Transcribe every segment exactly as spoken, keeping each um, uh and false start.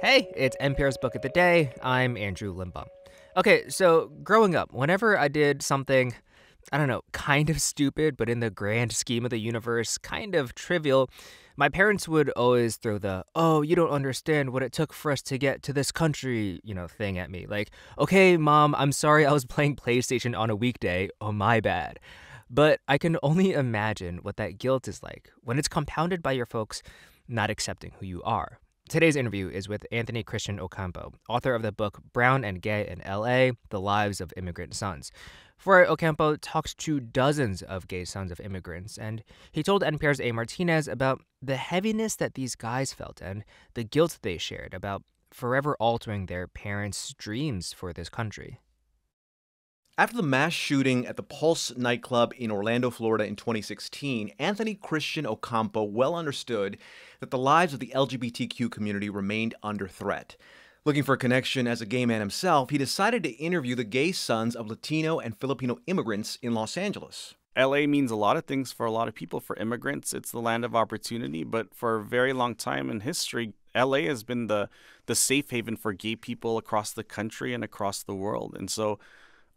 Hey, it's N P R's Book of the Day. I'm Andrew Limbaugh. Okay, so growing up, whenever I did something, I don't know, kind of stupid, but in the grand scheme of the universe, kind of trivial, my parents would always throw the, oh, you don't understand what it took for us to get to this country, you know, thing at me. Like, okay, Mom, I'm sorry I was playing PlayStation on a weekday. Oh, my bad. But I can only imagine what that guilt is like when it's compounded by your folks not accepting who you are. Today's interview is with Anthony Christian Ocampo, author of the book Brown and Gay in L A, The Lives of Immigrant Sons. Flores Ocampo talks to dozens of gay sons of immigrants, and he told N P R's A Martinez about the heaviness that these guys felt and the guilt they shared about forever altering their parents' dreams for this country. After the mass shooting at the Pulse nightclub in Orlando, Florida in twenty sixteen, Anthony Christian Ocampo well understood that the lives of the L G B T Q community remained under threat. Looking for a connection as a gay man himself, he decided to interview the gay sons of Latino and Filipino immigrants in Los Angeles. L A means a lot of things for a lot of people. For immigrants, it's the land of opportunity, but for a very long time in history, L A has been the, the safe haven for gay people across the country and across the world. And so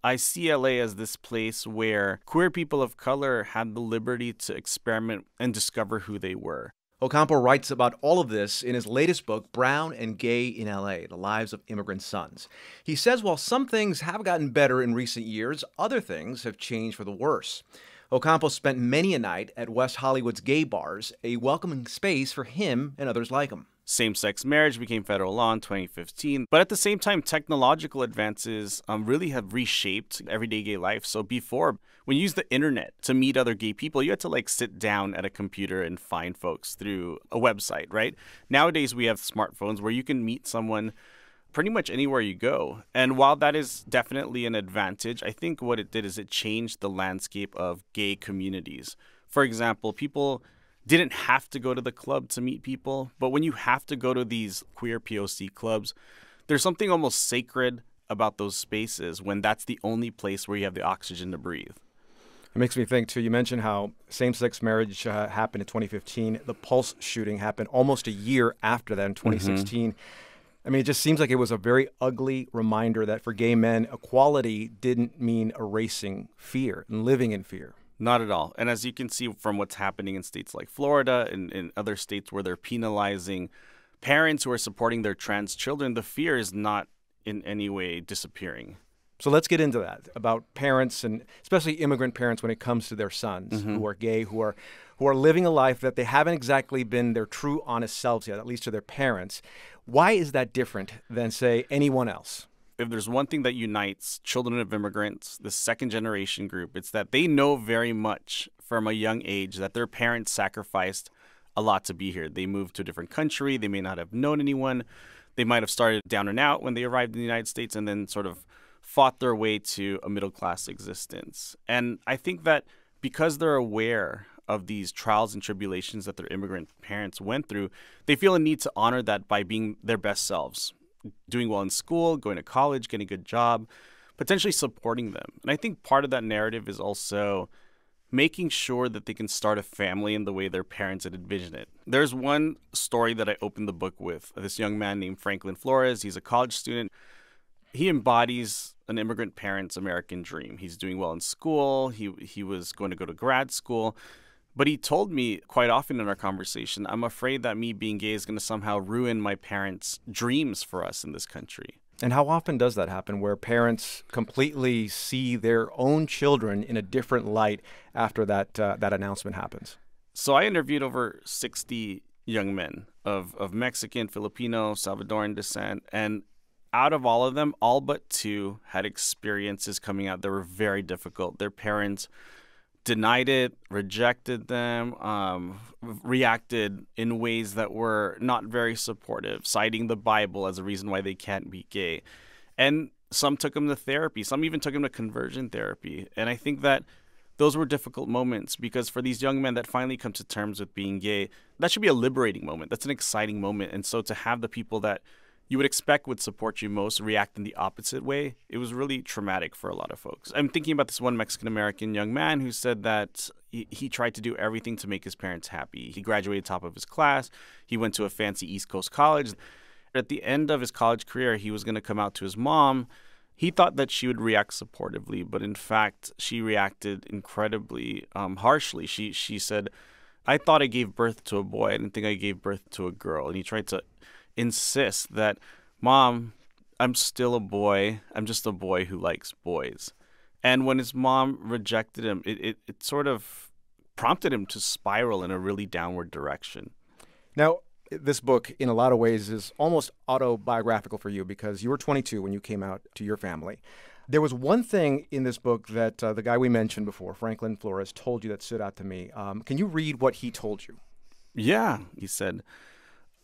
I see L A as this place where queer people of color had the liberty to experiment and discover who they were. Ocampo writes about all of this in his latest book, Brown and Gay in L A, The Lives of Immigrant Sons. He says while some things have gotten better in recent years, other things have changed for the worse. Ocampo spent many a night at West Hollywood's gay bars, a welcoming space for him and others like him. Same-sex marriage became federal law in twenty fifteen. But at the same time, technological advances um, really have reshaped everyday gay life. So before, when you used the internet to meet other gay people, you had to like sit down at a computer and find folks through a website, right? Nowadays, we have smartphones where you can meet someone pretty much anywhere you go. And while that is definitely an advantage, I think what it did is it changed the landscape of gay communities. For example, people didn't have to go to the club to meet people. But when you have to go to these queer P O C clubs, there's something almost sacred about those spaces when that's the only place where you have the oxygen to breathe. It makes me think, too, you mentioned how same-sex marriage uh, happened in twenty fifteen. The Pulse shooting happened almost a year after that in twenty sixteen. Mm-hmm. I mean, it just seems like it was a very ugly reminder that for gay men, equality didn't mean erasing fear and living in fear. Not at all. And as you can see from what's happening in states like Florida and in other states where they're penalizing parents who are supporting their trans children, the fear is not in any way disappearing. So let's get into that about parents, and especially immigrant parents when it comes to their sons mm-hmm. who are gay, who are who are living a life that they haven't exactly been their true honest selves yet, at least to their parents. Why is that different than, say, anyone else? If there's one thing that unites children of immigrants, the second generation group, it's that they know very much from a young age that their parents sacrificed a lot to be here. They moved to a different country. They may not have known anyone. They might have started down and out when they arrived in the United States and then sort of fought their way to a middle-class existence. And I think that because they're aware of these trials and tribulations that their immigrant parents went through, they feel a need to honor that by being their best selves. Doing well in school, going to college, getting a good job, potentially supporting them. And I think part of that narrative is also making sure that they can start a family in the way their parents had envisioned it. There's one story that I opened the book with, this young man named Franklin Flores. He's a college student. He embodies an immigrant parent's American dream. He's doing well in school. He, he was going to go to grad school. But he told me quite often in our conversation, I'm afraid that me being gay is going to somehow ruin my parents' dreams for us in this country. And how often does that happen where parents completely see their own children in a different light after that, uh, that announcement happens? So I interviewed over sixty young men of, of Mexican, Filipino, Salvadoran descent. And out of all of them, all but two had experiences coming out that were very difficult. Their parents denied it, rejected them, um, reacted in ways that were not very supportive, citing the Bible as a reason why they can't be gay. And some took them to therapy. Some even took them to conversion therapy. And I think that those were difficult moments because for these young men that finally come to terms with being gay, that should be a liberating moment. That's an exciting moment. And so to have the people that you would expect would support you most react in the opposite way, it was really traumatic for a lot of folks. I'm thinking about this one Mexican-American young man who said that he, he tried to do everything to make his parents happy. He graduated top of his class. He went to a fancy East Coast college. At the end of his college career, he was going to come out to his mom. He thought that she would react supportively, but in fact, she reacted incredibly um, harshly. She she said, "I thought I gave birth to a boy. I didn't think I gave birth to a girl." And he tried to insist that, "Mom, I'm still a boy. I'm just a boy who likes boys." And when his mom rejected him, it, it, it sort of prompted him to spiral in a really downward direction. Now, this book, in a lot of ways, is almost autobiographical for you because you were twenty-two when you came out to your family. There was one thing in this book that uh, the guy we mentioned before, Franklin Flores, told you that stood out to me. Um, can you read what he told you? Yeah. He said,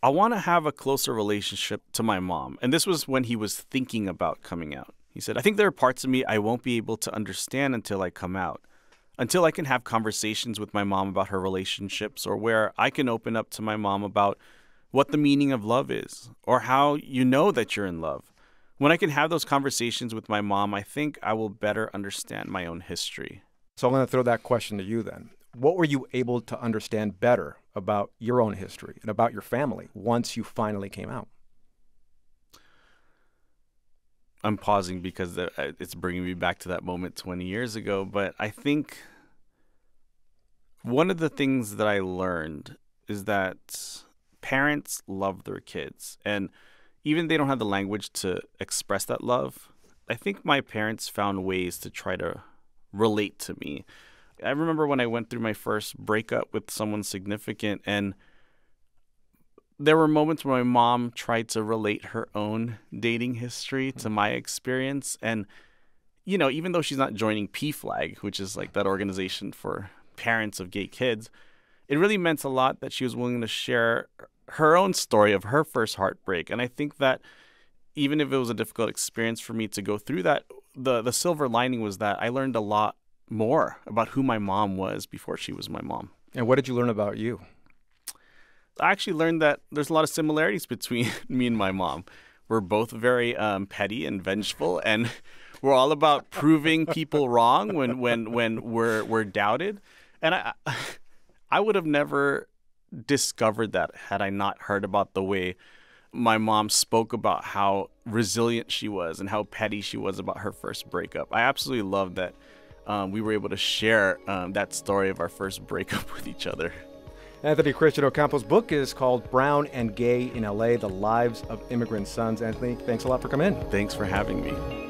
"I want to have a closer relationship to my mom." And this was when he was thinking about coming out. He said, "I think there are parts of me I won't be able to understand until I come out, until I can have conversations with my mom about her relationships, or where I can open up to my mom about what the meaning of love is, or how you know that you're in love. When I can have those conversations with my mom, I think I will better understand my own history." So I'm going to throw that question to you then. What were you able to understand better about your own history and about your family once you finally came out? I'm pausing because it's bringing me back to that moment twenty years ago. But I think one of the things that I learned is that parents love their kids. And even if they don't have the language to express that love, I think my parents found ways to try to relate to me. I remember when I went through my first breakup with someone significant, and there were moments where my mom tried to relate her own dating history to my experience. And, you know, even though she's not joining P FLAG, which is like that organization for parents of gay kids, it really meant a lot that she was willing to share her own story of her first heartbreak. And I think that even if it was a difficult experience for me to go through that, the, the silver lining was that I learned a lot more about who my mom was before she was my mom. And what did you learn about you? I actually learned that there's a lot of similarities between me and my mom. We're both very um, petty and vengeful, and we're all about proving people wrong when when when we're we're doubted. And I I would have never discovered that had I not heard about the way my mom spoke about how resilient she was and how petty she was about her first breakup. I absolutely loved that um, we were able to share um, that story of our first breakup with each other. Anthony Christian Ocampo's book is called Brown and Gay in L A, The Lives of Immigrant Sons. Anthony, thanks a lot for coming in. Thanks for having me.